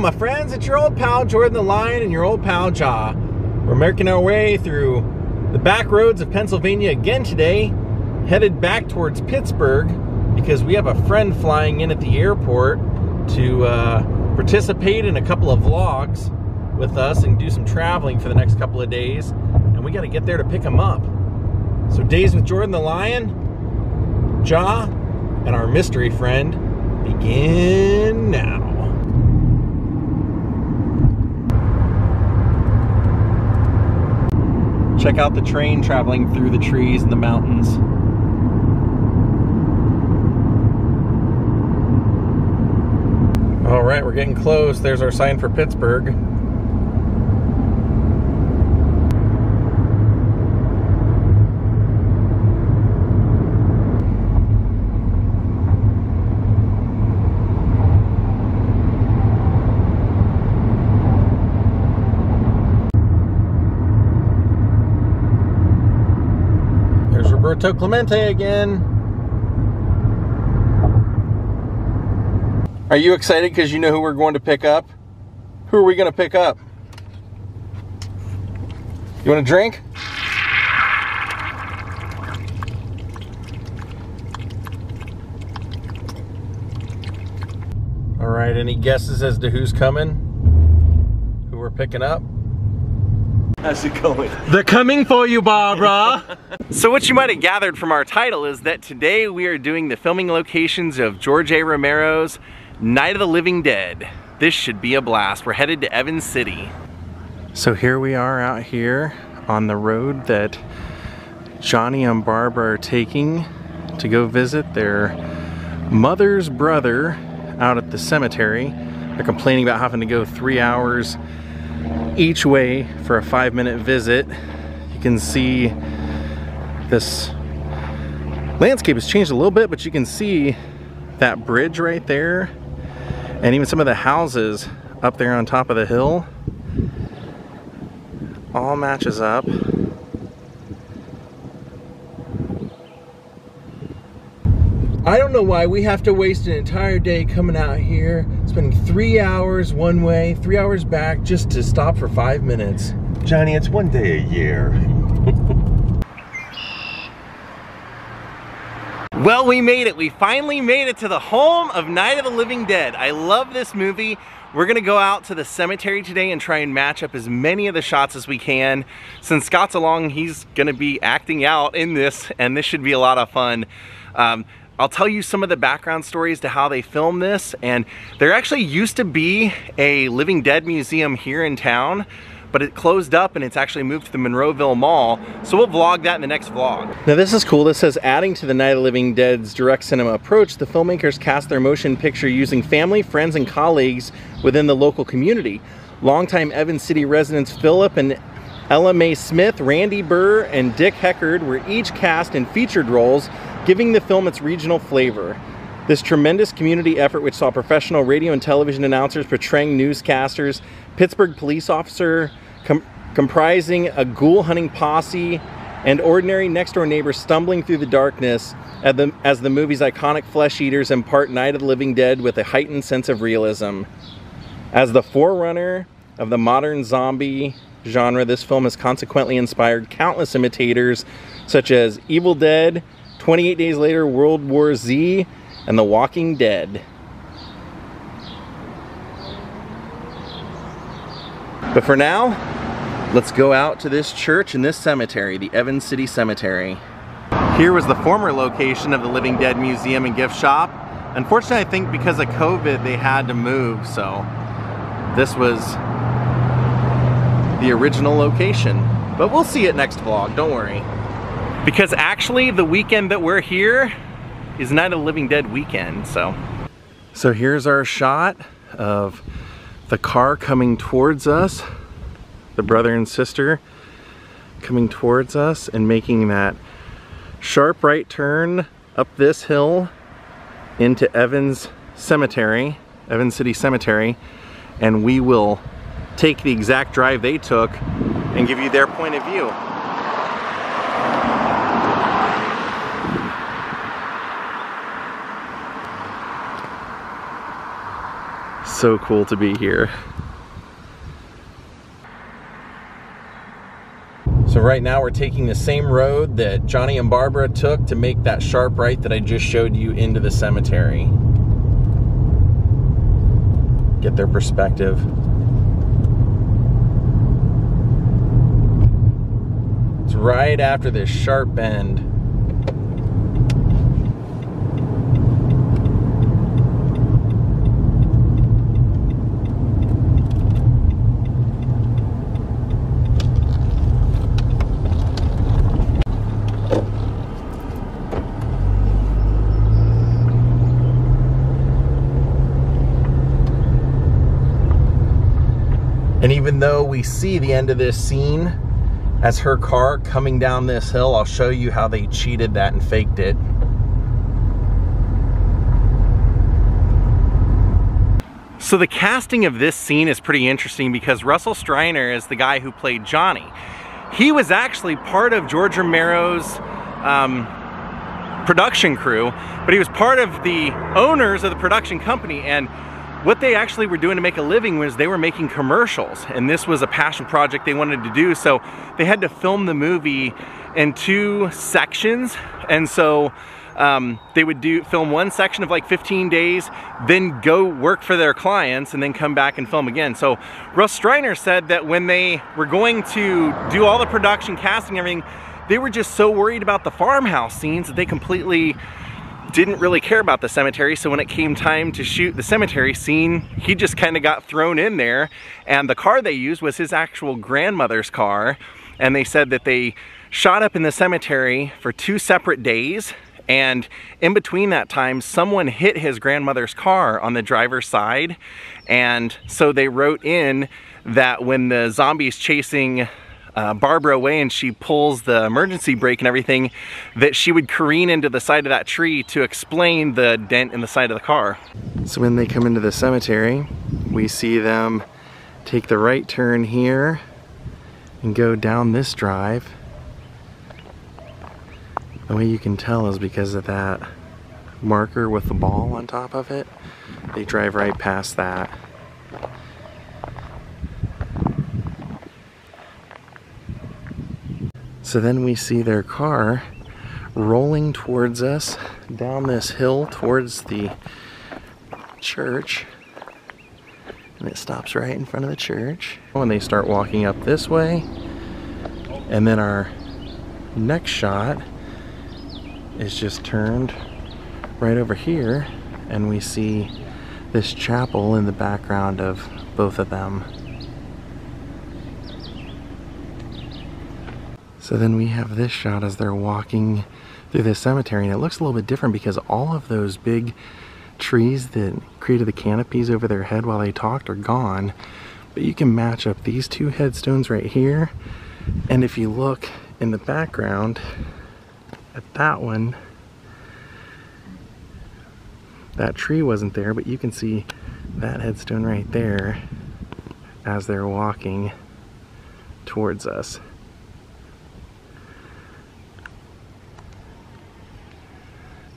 My friends, it's your old pal Jordan the Lion and your old pal Ja. We're making our way through the back roads of Pennsylvania again today, headed back towards Pittsburgh because we have a friend flying in at the airport to participate in a couple of vlogs with us and do some traveling for the next couple of days, and we got to get there to pick him up. So Days with Jordan the Lion, Ja, and our mystery friend begin now. Check out the train traveling through the trees and the mountains. All right, we're getting close. There's our sign for Pittsburgh. To Clemente again. Are you excited because you know who we're going to pick up? Who are we going to pick up? You want a drink? All right, any guesses as to who's coming? Who we're picking up? How's it going? They're coming for you, Barbara! So what you might have gathered from our title is that today we are doing the filming locations of George A. Romero's Night of the Living Dead. This should be a blast. We're headed to Evans City. So here we are out here on the road that Johnny and Barbara are taking to go visit their mother's brother out at the cemetery. They're complaining about having to go 3 hours each way for a 5-minute visit. You can see this landscape has changed a little bit, but you can see that bridge right there and even some of the houses up there on top of the hill. All matches up. I don't know why we have to waste an entire day coming out here, spending 3 hours one way, 3 hours back, just to stop for 5 minutes. Johnny, it's one day a year. Well, we made it. We finally made it to the home of Night of the Living Dead. I love this movie. We're gonna go out to the cemetery today and try and match up as many of the shots as we can. Since Scott's along, he's gonna be acting out in this, and this should be a lot of fun. I'll tell you some of the background stories to how they filmed this, and there actually used to be a Living Dead museum here in town, but it closed up and it's actually moved to the Monroeville Mall, so we'll vlog that in the next vlog. Now this is cool. This says, adding to the Night of the Living Dead's direct cinema approach, the filmmakers cast their motion picture using family, friends, and colleagues within the local community. Longtime Evans City residents Philip and Ella Mae Smith, Randy Burr, and Dick Heckard were each cast in featured roles, giving the film its regional flavor. This tremendous community effort, which saw professional radio and television announcers portraying newscasters, Pittsburgh police officer comprising a ghoul hunting posse, and ordinary next door neighbors stumbling through the darkness as the movie's iconic flesh eaters impart Night of the Living Dead with a heightened sense of realism. As the forerunner of the modern zombie genre, this film has consequently inspired countless imitators such as Evil Dead, 28 Days Later, World War Z, and The Walking Dead. But for now, let's go out to this church and this cemetery, the Evans City Cemetery. Here was the former location of the Living Dead Museum and Gift Shop. Unfortunately, I think because of COVID, they had to move, so this was the original location. But we'll see it next vlog, don't worry. Because actually the weekend that we're here is Night of the Living Dead weekend, so. So here's our shot of the car coming towards us, the brother and sister coming towards us and making that sharp right turn up this hill into Evans Cemetery, Evans City Cemetery, and we will take the exact drive they took and give you their point of view. So cool to be here. So right now we're taking the same road that Johnny and Barbara took to make that sharp right that I just showed you into the cemetery. Get their perspective. It's right after this sharp bend. And even though we see the end of this scene as her car coming down this hill, I'll show you how they cheated that and faked it. So the casting of this scene is pretty interesting because Russell Streiner is the guy who played Johnny. He was actually part of George Romero's production crew, but he was part of the owners of the production company, and what they actually were doing to make a living was they were making commercials, and this was a passion project they wanted to do, so they had to film the movie in two sections. And so they would film one section of like 15 days, then go work for their clients, and then come back and film again. So Russ Streiner said that when they were going to do all the production, casting, everything, they were just so worried about the farmhouse scenes that they completely didn't really care about the cemetery. So when it came time to shoot the cemetery scene, he just kind of got thrown in there, and the car they used was his actual grandmother's car. And they said that they shot up in the cemetery for two separate days, and in between that time someone hit his grandmother's car on the driver's side. And so they wrote in that when the zombie's chasing Barbara away and she pulls the emergency brake and everything, that she would careen into the side of that tree to explain the dent in the side of the car. So when they come into the cemetery, we see them take the right turn here and go down this drive. The way you can tell is because of that marker with the ball on top of it. They drive right past that. So then we see their car rolling towards us down this hill towards the church, and it stops right in front of the church. When they start walking up this way, and then our next shot is just turned right over here, and we see this chapel in the background of both of them. So then we have this shot as they're walking through this cemetery, and it looks a little bit different because all of those big trees that created the canopies over their head while they talked are gone. But you can match up these two headstones right here, and if you look in the background at that one, that tree wasn't there, but you can see that headstone right there as they're walking towards us.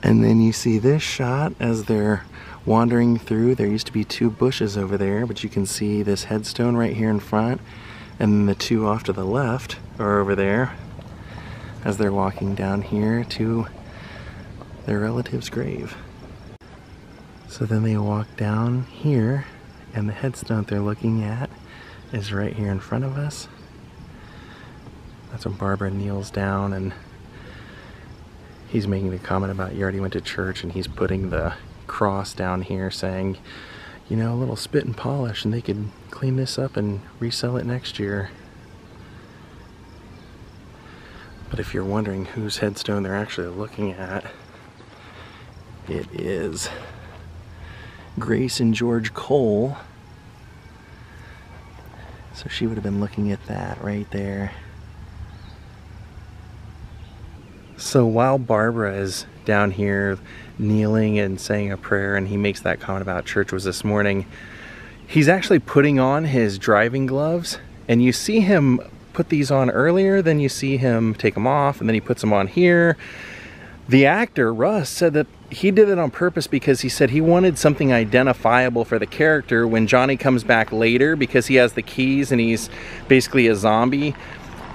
And then you see this shot as they're wandering through. There used to be two bushes over there, but you can see this headstone right here in front, and the two off to the left are over there as they're walking down here to their relative's grave. So then they walk down here, and the headstone they're looking at is right here in front of us. That's when Barbara kneels down, and he's making the comment about you already went to church, and he's putting the cross down here saying, you know, a little spit and polish and they could clean this up and resell it next year. But if you're wondering whose headstone they're actually looking at, it is Grace and George Cole. So she would have been looking at that right there. So while Barbara is down here kneeling and saying a prayer, and he makes that comment about church was this morning, he's actually putting on his driving gloves, and you see him put these on earlier, then you see him take them off, and then he puts them on here. The actor, Russ, said that he did it on purpose because he said he wanted something identifiable for the character when Johnny comes back later, because he has the keys and he's basically a zombie.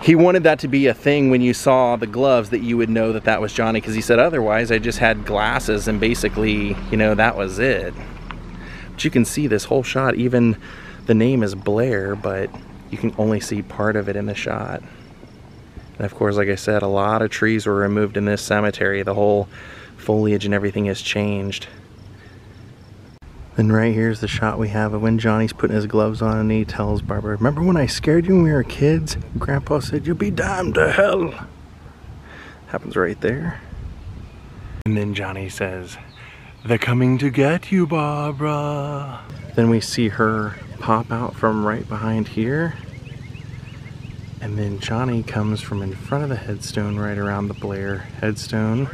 He wanted that to be a thing when you saw the gloves, that you would know that that was Johnny, because he said otherwise I just had glasses and basically, you know, that was it. But you can see this whole shot, even the name is Blair, but you can only see part of it in the shot. And of course, like I said, a lot of trees were removed in this cemetery. The whole foliage and everything has changed. Then right here's the shot we have of when Johnny's putting his gloves on, and he tells Barbara, "Remember when I scared you when we were kids? Grandpa said you'll be damned to hell." Happens right there. And then Johnny says, "They're coming to get you, Barbara." Then we see her pop out from right behind here. And then Johnny comes from in front of the headstone, right around the Blair headstone.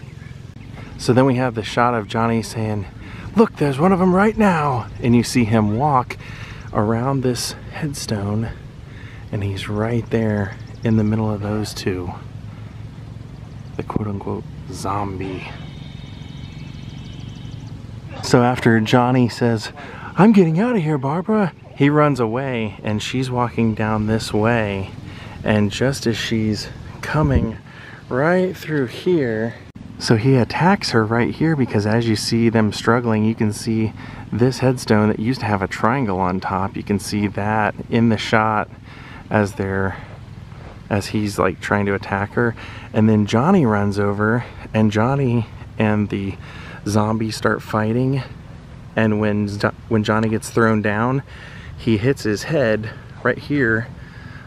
So then we have the shot of Johnny saying, "Look, there's one of them right now." And you see him walk around this headstone, and he's right there in the middle of those two. The quote-unquote zombie. So after Johnny says, "I'm getting out of here, Barbara," he runs away, and she's walking down this way. And just as she's coming right through here, so he attacks her right here, because as you see them struggling, you can see this headstone that used to have a triangle on top. You can see that in the shot as he's like trying to attack her. And then Johnny runs over, and Johnny and the zombie start fighting. And when Johnny gets thrown down, he hits his head right here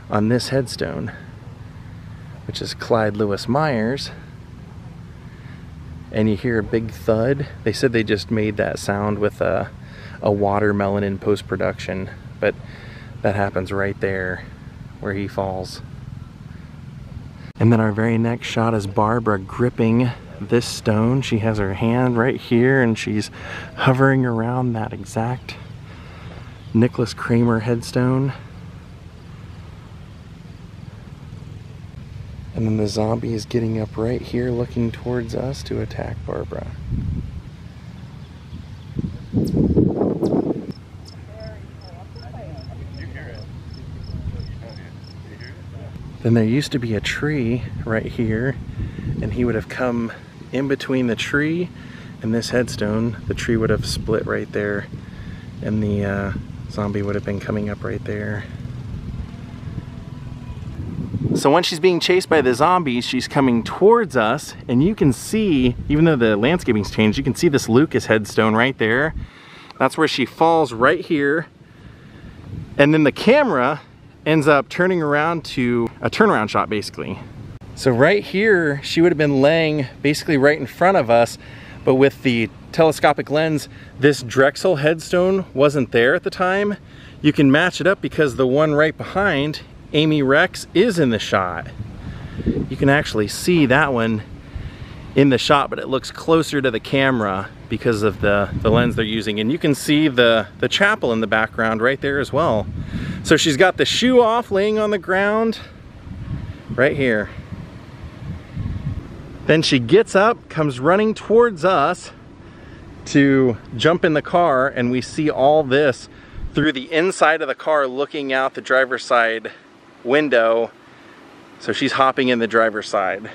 on this headstone, which is Clyde Lewis Myers. And you hear a big thud. They said they just made that sound with a watermelon in post-production, but that happens right there where he falls. And then our very next shot is Barbara gripping this stone. She has her hand right here, and she's hovering around that exact Nicholas Kramer headstone. And then the zombie is getting up right here, looking towards us to attack Barbara. Then there used to be a tree right here, and he would have come in between the tree and this headstone. The tree would have split right there, and the zombie would have been coming up right there. So when she's being chased by the zombies, she's coming towards us, and you can see, even though the landscaping's changed, you can see this Lucas headstone right there. That's where she falls right here. And then the camera ends up turning around to a turnaround shot, basically. So right here, she would have been laying basically right in front of us, but with the telescopic lens, this Drexel headstone wasn't there at the time. You can match it up because the one right behind, Amy Rex, is in the shot. You can actually see that one in the shot, but it looks closer to the camera because of the lens they're using. And you can see the chapel in the background right there as well. So she's got the shoe off, laying on the ground right here. Then she gets up, comes running towards us to jump in the car, and we see all this through the inside of the car looking out the driver's side window. So she's hopping in the driver's side.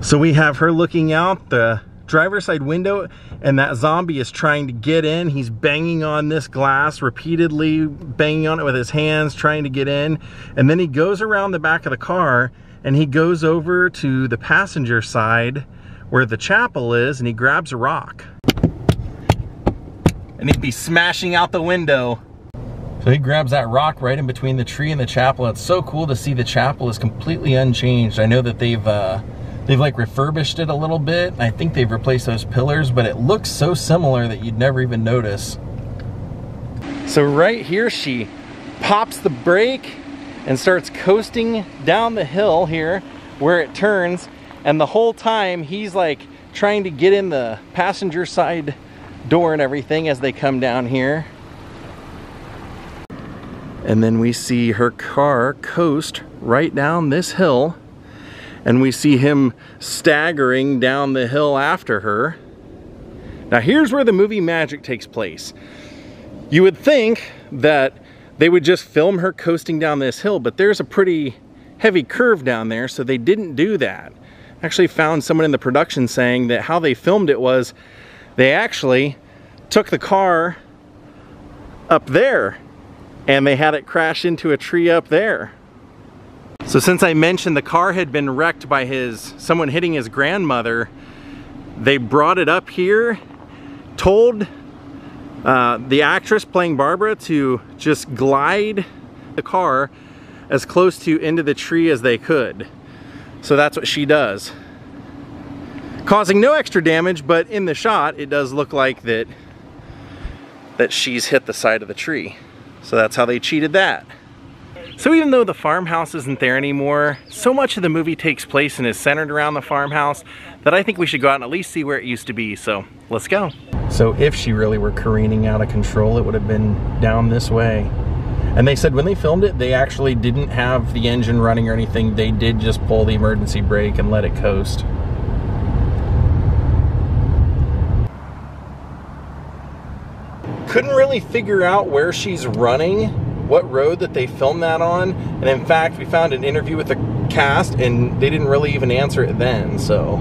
So we have her looking out the driver's side window, and that zombie is trying to get in. He's banging on this glass repeatedly, banging on it with his hands, trying to get in. And then he goes around the back of the car, and he goes over to the passenger side where the chapel is, and he grabs a rock. And he'd be smashing out the window. So he grabs that rock right in between the tree and the chapel. It's so cool to see the chapel is completely unchanged. I know that they've like refurbished it a little bit. I think they've replaced those pillars, but it looks so similar that you'd never even notice. So right here, she pops the brake and starts coasting down the hill here where it turns. And the whole time he's like trying to get in the passenger side door and everything as they come down here. And then we see her car coast right down this hill, and we see him staggering down the hill after her. Now here's where the movie magic takes place. You would think that they would just film her coasting down this hill, but there's a pretty heavy curve down there, so they didn't do that. I actually found someone in the production saying that how they filmed it was they actually took the car up there and they had it crash into a tree up there. So since I mentioned the car had been wrecked by someone hitting his grandmother, they brought it up here, told the actress playing Barbara to just glide the car as close to into the tree as they could. So that's what she does. Causing no extra damage, but in the shot it does look like that she's hit the side of the tree. So that's how they cheated that. So even though the farmhouse isn't there anymore, so much of the movie takes place and is centered around the farmhouse that I think we should go out and at least see where it used to be, so let's go. So if she really were careening out of control, it would have been down this way. And they said when they filmed it, they actually didn't have the engine running or anything. They did just pull the emergency brake and let it coast. Couldn't really figure out where she's running, what road that they filmed that on, and in fact we found an interview with the cast and they didn't really even answer it then, so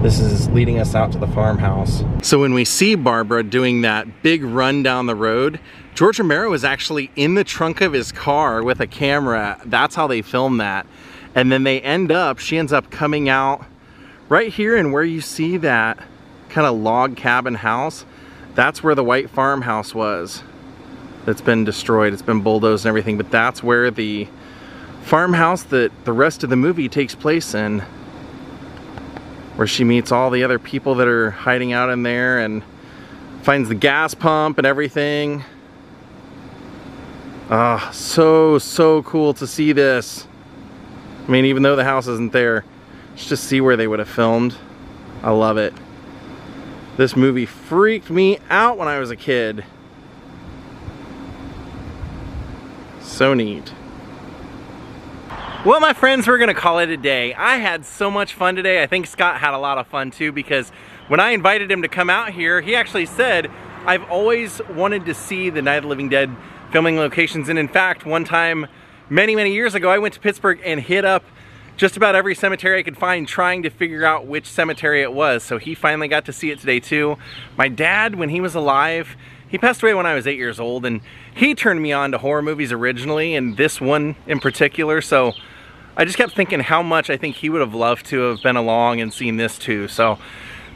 this is leading us out to the farmhouse. So when we see Barbara doing that big run down the road, George Romero is actually in the trunk of his car with a camera. That's how they filmed that. And then they she ends up coming out right here, and where you see that kind of log cabin house, that's where the white farmhouse was. That's been destroyed, it's been bulldozed and everything, but that's where the farmhouse that the rest of the movie takes place in, where she meets all the other people that are hiding out in there and finds the gas pump and everything. Ah, so cool to see this. I mean, even though the house isn't there, let's just see where they would have filmed. I love it. This movie freaked me out when I was a kid. So neat. Well, my friends, we're gonna call it a day. I had so much fun today. I think Scott had a lot of fun too, because when I invited him to come out here, he actually said, I've always wanted to see the Night of the Living Dead filming locations. And in fact, one time, many, many years ago, I went to Pittsburgh and hit up just about every cemetery I could find, trying to figure out which cemetery it was. So he finally got to see it today too. My dad, when he was alive, he passed away when I was 8 years old, and he turned me on to horror movies originally, and this one in particular, so I just kept thinking how much I think he would have loved to have been along and seen this too. So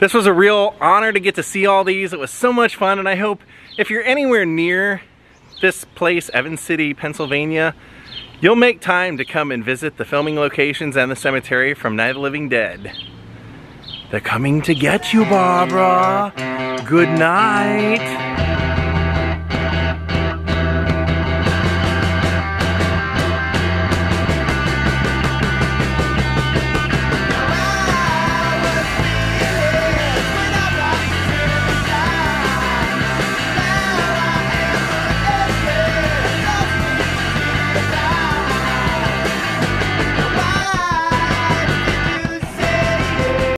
this was a real honor to get to see all these. It was so much fun, and I hope if you're anywhere near this place, Evans City, Pennsylvania, you'll make time to come and visit the filming locations and the cemetery from Night of the Living Dead. They're coming to get you, Barbara. Good night.